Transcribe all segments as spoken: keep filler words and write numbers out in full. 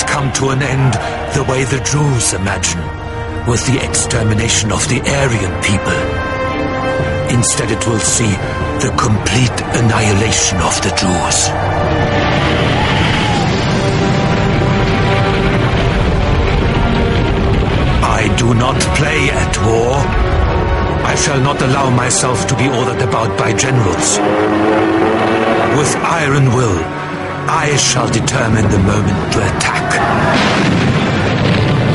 must come to an end the way the Jews imagine, with the extermination of the Aryan people. Instead, it will see the complete annihilation of the Jews. I do not play at war. I shall not allow myself to be ordered about by generals. With iron will, I shall determine the moment to attack.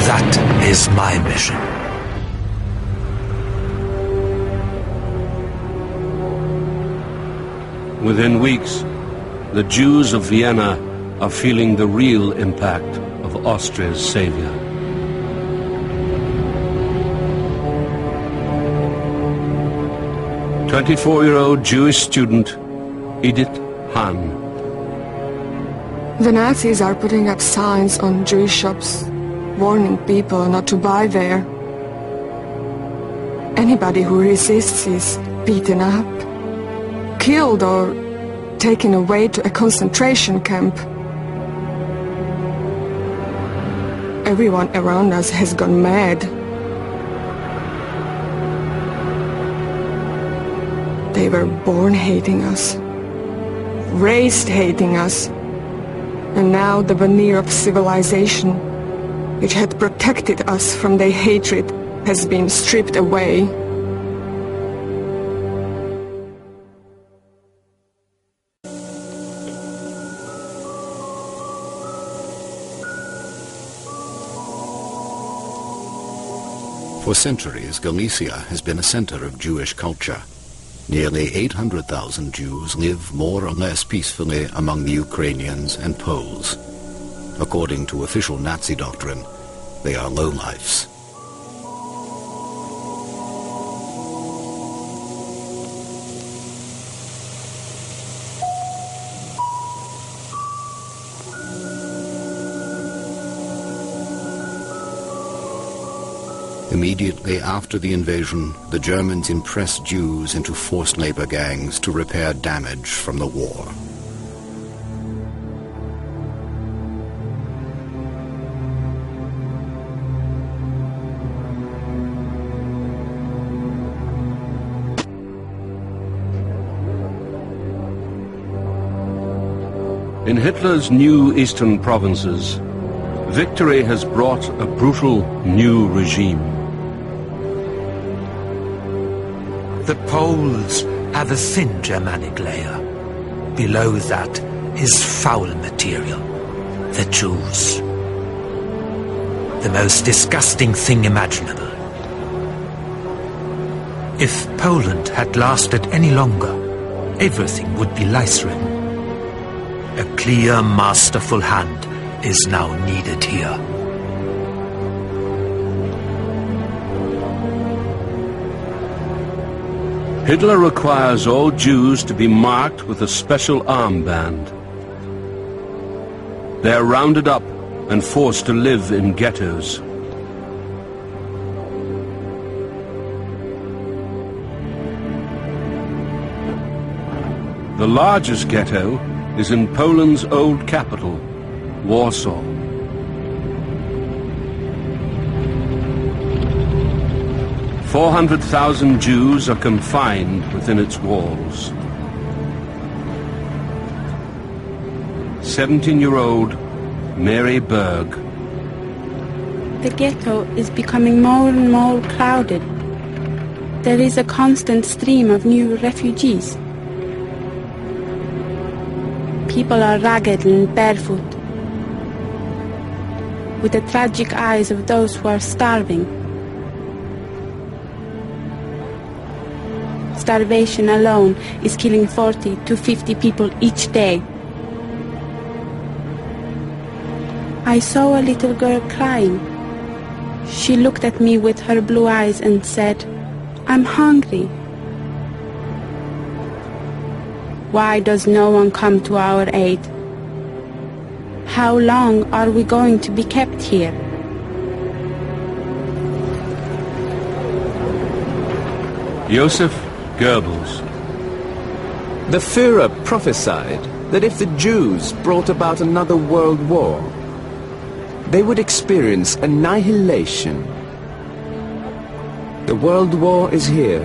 That is my mission. Within weeks, the Jews of Vienna are feeling the real impact of Austria's savior. twenty-four-year-old Jewish student, Edith Hahn. The Nazis are putting up signs on Jewish shops, warning people not to buy there. Anybody who resists is beaten up, killed or taken away to a concentration camp. Everyone around us has gone mad. They were born hating us, raised hating us, and now the veneer of civilization, which had protected us from their hatred, has been stripped away. For centuries, Galicia has been a center of Jewish culture. Nearly eight hundred thousand Jews live more or less peacefully among the Ukrainians and Poles. According to official Nazi doctrine, they are lowlifes. Immediately after the invasion, the Germans impressed Jews into forced labor gangs to repair damage from the war. In Hitler's new eastern provinces, victory has brought a brutal new regime. The Poles have a thin Germanic layer. Below that is foul material, the Jews. The most disgusting thing imaginable. If Poland had lasted any longer, everything would be lice-ridden. A clear, masterful hand is now needed here. Hitler requires all Jews to be marked with a special armband. They are rounded up and forced to live in ghettos. The largest ghetto is in Poland's old capital, Warsaw. four hundred thousand Jews are confined within its walls. seventeen-year-old Mary Berg. The ghetto is becoming more and more crowded. There is a constant stream of new refugees. People are ragged and barefoot, with the tragic eyes of those who are starving. Starvation alone is killing forty to fifty people each day. I saw a little girl crying. She looked at me with her blue eyes and said, "I'm hungry." Why does no one come to our aid? How long are we going to be kept here? Josef Goebbels. The Führer prophesied that if the Jews brought about another world war, they would experience annihilation. The World War is here.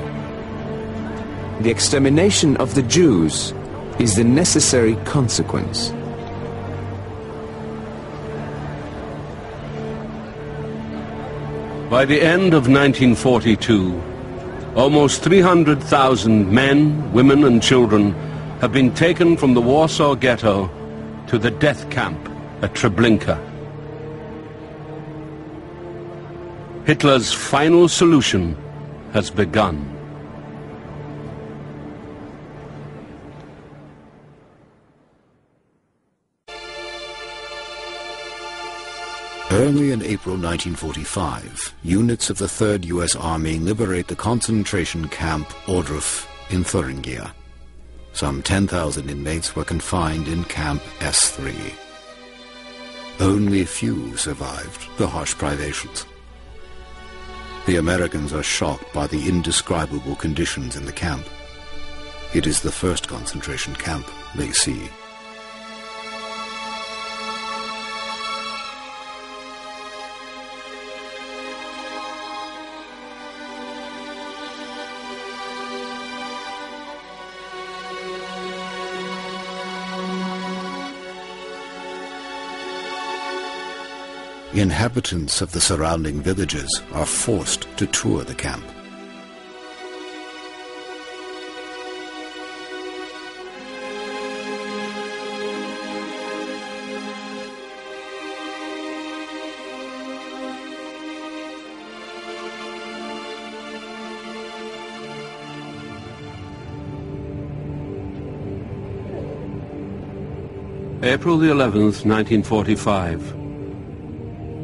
The extermination of the Jews is the necessary consequence. By the end of nineteen forty-two, almost three hundred thousand men, women and children have been taken from the Warsaw ghetto to the death camp at Treblinka. Hitler's final solution has begun. Early in April nineteen forty-five, units of the third U S Army liberate the concentration camp Ordruf in Thuringia. Some ten thousand inmates were confined in Camp S three. Only few survived the harsh privations. The Americans are shocked by the indescribable conditions in the camp. It is the first concentration camp they see. Inhabitants of the surrounding villages are forced to tour the camp. April the eleventh, nineteen forty-five.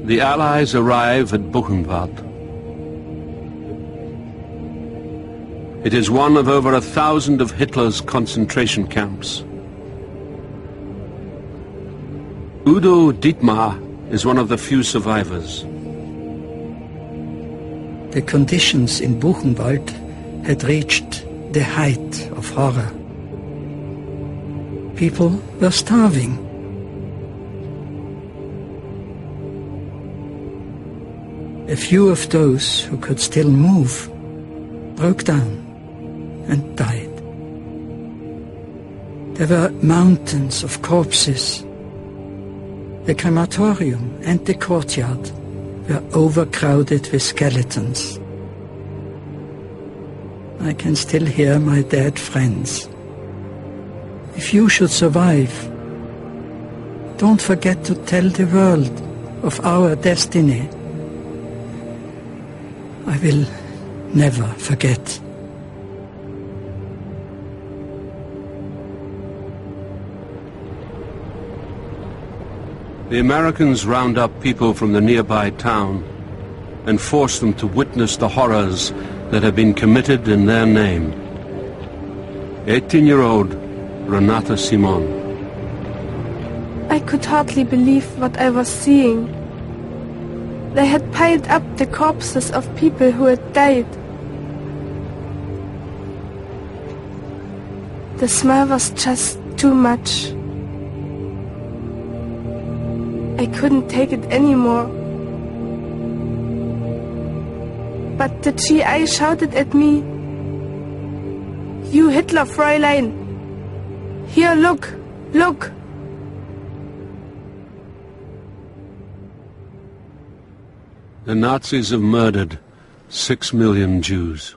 The Allies arrive at Buchenwald. It is one of over a thousand of Hitler's concentration camps. Udo Dietmar is one of the few survivors. The conditions in Buchenwald had reached the height of horror. People were starving. A few of those who could still move broke down and died. There were mountains of corpses. The crematorium and the courtyard were overcrowded with skeletons. I can still hear my dead friends. If you should survive, don't forget to tell the world of our destiny. I will never forget. The Americans round up people from the nearby town and force them to witness the horrors that have been committed in their name. eighteen-year-old Renata Simon. I could hardly believe what I was seeing. They had piled up the corpses of people who had died. The smell was just too much. I couldn't take it anymore. But the G I shouted at me, "You Hitler, Fräulein! Here, look, look!" The Nazis have murdered six million Jews.